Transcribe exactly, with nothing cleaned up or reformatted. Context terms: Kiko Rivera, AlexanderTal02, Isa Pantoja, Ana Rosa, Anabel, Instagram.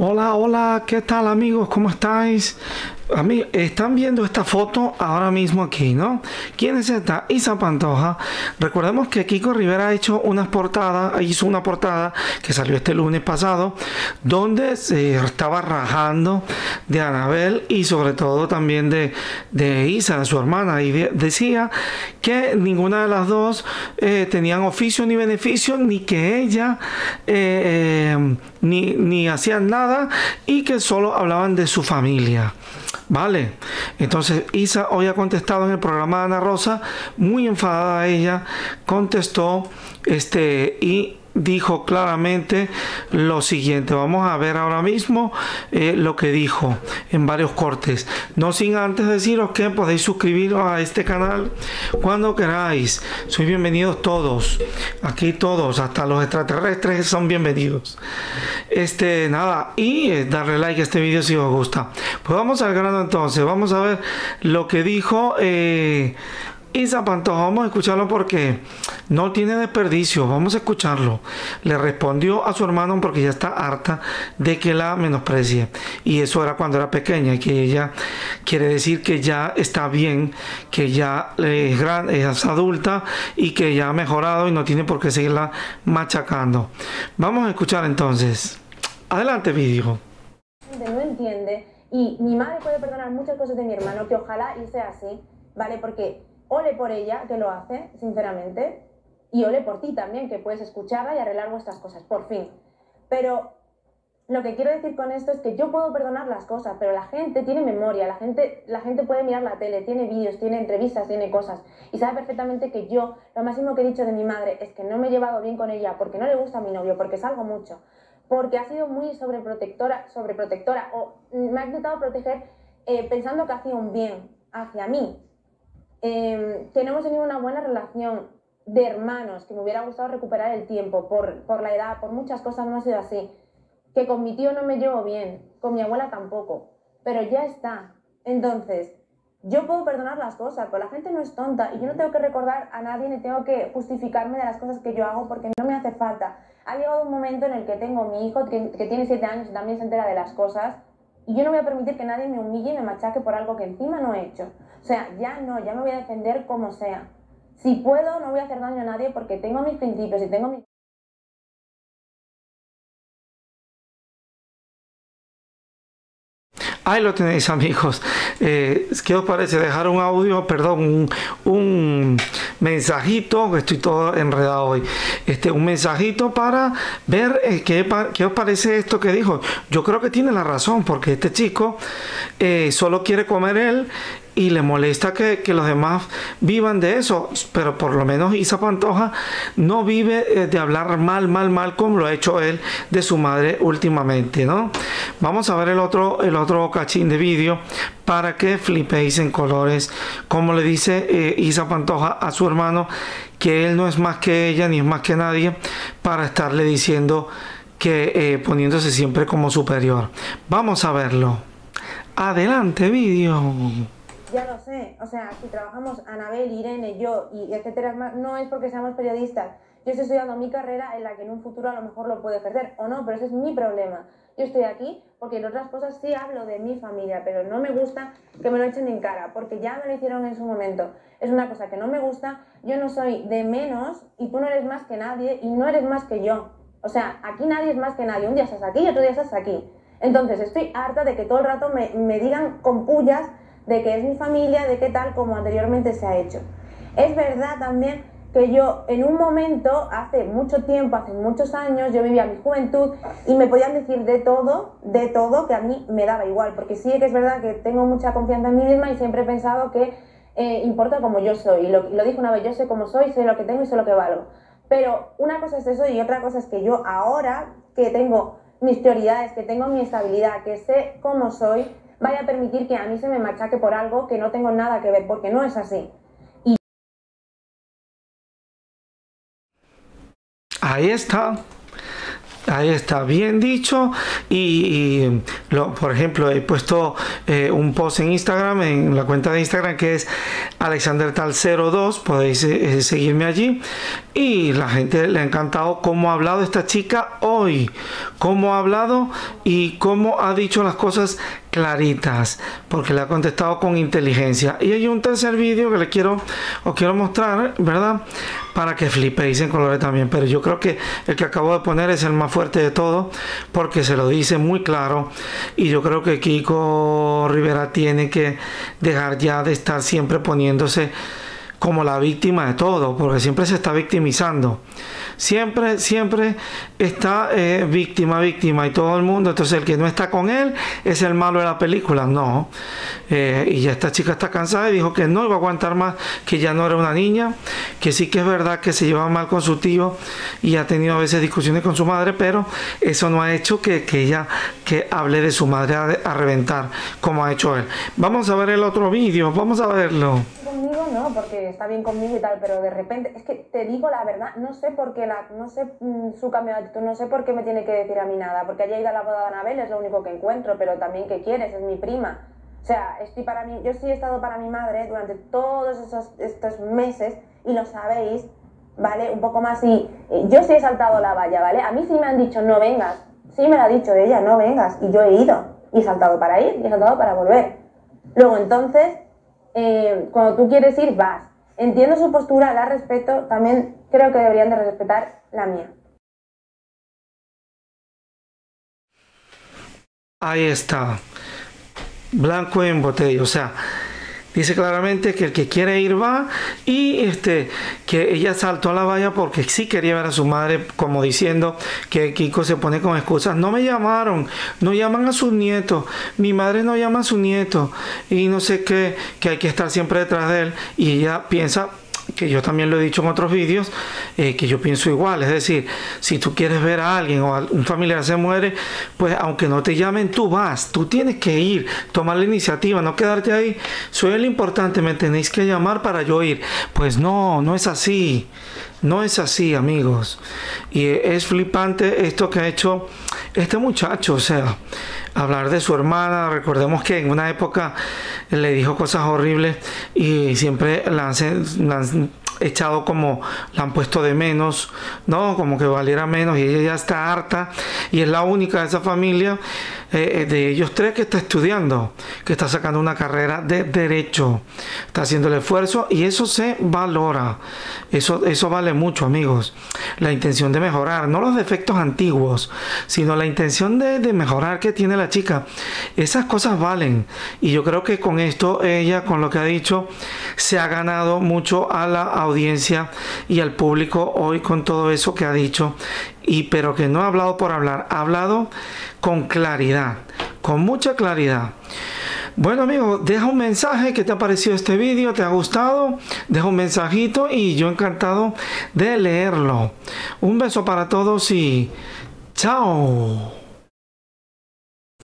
Hola, hola, ¿qué tal, amigos? ¿Cómo estáis? Amigos, están viendo esta foto ahora mismo aquí, ¿no? ¿Quién es esta? Isa Pantoja. Recordemos que Kiko Rivera ha hecho una portada, hizo una portada que salió este lunes pasado, donde se estaba rajando de Anabel y sobre todo también de, de Isa, su hermana, y de, decía que ninguna de las dos eh, tenían oficio ni beneficio, ni que ella eh, eh, ni, ni hacían nada y que solo hablaban de su familia. Vale, entonces Isa hoy ha contestado en el programa de Ana Rosa, muy enfadada ella, contestó este y dijo claramente lo siguiente. Vamos a ver ahora mismo eh, lo que dijo en varios cortes. No sin antes deciros que podéis suscribiros a este canal cuando queráis. Sois bienvenidos todos. Aquí todos, hasta los extraterrestres son bienvenidos. Este, nada, y eh, darle like a este vídeo si os gusta. Pues vamos al grano entonces. Vamos a ver lo que dijo eh, Isa Pantoja, vamos a escucharlo porque no tiene desperdicio, vamos a escucharlo. Le respondió a su hermano porque ya está harta de que la menosprecie. Y eso era cuando era pequeña y que ella quiere decir que ya está bien, que ya es, gran, es adulta y que ya ha mejorado y no tiene por qué seguirla machacando. Vamos a escuchar entonces. Adelante vídeo. No entiende y mi madre puede perdonar muchas cosas de mi hermano, que ojalá y sea así, ¿vale? Porque ole por ella, que lo hace, sinceramente, y ole por ti también, que puedes escucharla y arreglar vuestras cosas, por fin. Pero lo que quiero decir con esto es que yo puedo perdonar las cosas, pero la gente tiene memoria, la gente, la gente puede mirar la tele, tiene vídeos, tiene entrevistas, tiene cosas, y sabe perfectamente que yo, lo máximo que he dicho de mi madre es que no me he llevado bien con ella porque no le gusta a mi novio, porque salgo mucho, porque ha sido muy sobreprotectora, sobreprotectora o me ha intentado proteger eh, pensando que hacía un bien hacia mí. Eh, que no hemos tenido una buena relación de hermanos, que me hubiera gustado recuperar el tiempo por, por la edad, por muchas cosas no ha sido así, que con mi tío no me llevo bien, con mi abuela tampoco, pero ya está. Entonces yo puedo perdonar las cosas, pero la gente no es tonta y yo no tengo que recordar a nadie ni tengo que justificarme de las cosas que yo hago porque no me hace falta. Ha llegado un momento en el que tengo a mi hijo que, que tiene siete años y también se entera de las cosas. Y yo no voy a permitir que nadie me humille y me machaque por algo que encima no he hecho. O sea, ya no, ya me voy a defender como sea. Si puedo, no voy a hacer daño a nadie porque tengo mis principios y tengo mis... Ahí lo tenéis, amigos. Eh, ¿Qué os parece? Dejar un audio, perdón, un, un mensajito, que estoy todo enredado hoy. Este, un mensajito para ver eh, qué, qué os parece esto que dijo. Yo creo que tiene la razón, porque este chico eh, solo quiere comer él y le molesta que, que los demás vivan de eso. Pero por lo menos Isa Pantoja no vive eh, de hablar mal, mal, mal, como lo ha hecho él de su madre últimamente, ¿no? Vamos a ver el otro, el otro cachín de vídeo para que flipéis en colores, como le dice eh, Isa Pantoja a su hermano, que él no es más que ella ni es más que nadie para estarle diciendo que eh, poniéndose siempre como superior. Vamos a verlo. Adelante vídeo. Ya lo sé, o sea, si trabajamos Anabel, Irene, yo y etcétera, no es porque seamos periodistas. Yo estoy estudiando mi carrera en la que en un futuro a lo mejor lo puedo ejercer o no, pero ese es mi problema. Yo estoy aquí porque en otras cosas sí hablo de mi familia, pero no me gusta que me lo echen en cara, porque ya me lo hicieron en su momento. Es una cosa que no me gusta, yo no soy de menos y tú no eres más que nadie y no eres más que yo. O sea, aquí nadie es más que nadie, un día estás aquí y otro día estás aquí. Entonces estoy harta de que todo el rato me, me digan con pullas de que es mi familia, de qué tal, como anteriormente se ha hecho. Es verdad también que yo en un momento, hace mucho tiempo, hace muchos años, yo vivía mi juventud y me podían decir de todo, de todo, que a mí me daba igual, porque sí que es verdad que tengo mucha confianza en mí misma y siempre he pensado que eh, importa como yo soy, y lo, lo dije una vez, yo sé cómo soy, sé lo que tengo y sé lo que valgo. Pero una cosa es eso y otra cosa es que yo ahora, que tengo mis prioridades, que tengo mi estabilidad, que sé cómo soy, vaya a permitir que a mí se me machaque por algo que no tengo nada que ver, porque no es así. Y... ahí está. Ahí está, bien dicho. Y, y lo, por ejemplo, he puesto eh, un post en Instagram, en la cuenta de Instagram que es Alexander Tal cero dos. Podéis eh, seguirme allí. Y la gente le ha encantado cómo ha hablado esta chica hoy, cómo ha hablado y cómo ha dicho las cosas claritas, porque le ha contestado con inteligencia. Y hay un tercer vídeo que le quiero, os quiero mostrar, ¿verdad? Para que flipéis en colores también, pero yo creo que el que acabo de poner es el más fuerte de todo, porque se lo dice muy claro. Y yo creo que Kiko Rivera tiene que dejar ya de estar siempre poniéndose como la víctima de todo, porque siempre se está victimizando, siempre, siempre está eh, víctima, víctima y todo el mundo. Entonces el que no está con él es el malo de la película, no. Eh, y ya esta chica está cansada y dijo que no iba a aguantar más, que ya no era una niña, que sí que es verdad que se llevaba mal con su tío y ha tenido a veces discusiones con su madre, pero eso no ha hecho que, que ella que hable de su madre a, a reventar como ha hecho él. Vamos a ver el otro vídeo, vamos a verlo. Conmigo no, porque está bien conmigo y tal, pero de repente, es que te digo la verdad, no sé por qué, la, no sé mm, su cambio de actitud, no sé por qué me tiene que decir a mí nada, porque haya ido a la boda de Anabel es lo único que encuentro, pero también que quieres, es mi prima, o sea, estoy para mí, yo sí he estado para mi madre durante todos esos, estos meses, y lo sabéis, ¿vale? Un poco más, y yo sí he saltado la valla, ¿vale? A mí sí me han dicho, no vengas, sí me lo ha dicho ella, no vengas, y yo he ido, y he saltado para ir, y he saltado para volver. Luego, entonces, Eh, cuando tú quieres ir, vas. Entiendo su postura, la respeto, también creo que deberían de respetar la mía. Ahí está, blanco en botella, o sea, dice claramente que el que quiere ir va, y este que ella saltó a la valla porque sí quería ver a su madre, como diciendo que Kiko se pone con excusas. No me llamaron, no llaman a sus nietos, mi madre no llama a su nieto y no sé qué, que hay que estar siempre detrás de él. Y ella piensa, que yo también lo he dicho en otros vídeos, eh, que yo pienso igual, es decir, si tú quieres ver a alguien o a un familiar se muere, pues aunque no te llamen, tú vas, tú tienes que ir, tomar la iniciativa, no quedarte ahí, soy el importante, me tenéis que llamar para yo ir. Pues no, no es así, no es así, amigos. Y es flipante esto que ha hecho este muchacho, o sea, hablar de su hermana. Recordemos que en una época le dijo cosas horribles y siempre la han, la han echado, como la han puesto de menos, no, como que valiera menos, y ella ya está harta, y es la única de esa familia, eh, de ellos tres, que está estudiando, que está sacando una carrera de derecho, está haciendo el esfuerzo, y eso se valora, eso, eso vale mucho, amigos, la intención de mejorar, no los defectos antiguos, sino la intención de, de mejorar que tiene la chica. Esas cosas valen, y yo creo que con esto ella, con lo que ha dicho, se ha ganado mucho a la audiencia y al público hoy, con todo eso que ha dicho, y pero que no ha hablado por hablar, ha hablado con claridad, con mucha claridad. Bueno, amigos, deja un mensaje, que te ha parecido este vídeo, te ha gustado, deja un mensajito y yo encantado de leerlo. Un beso para todos y chao.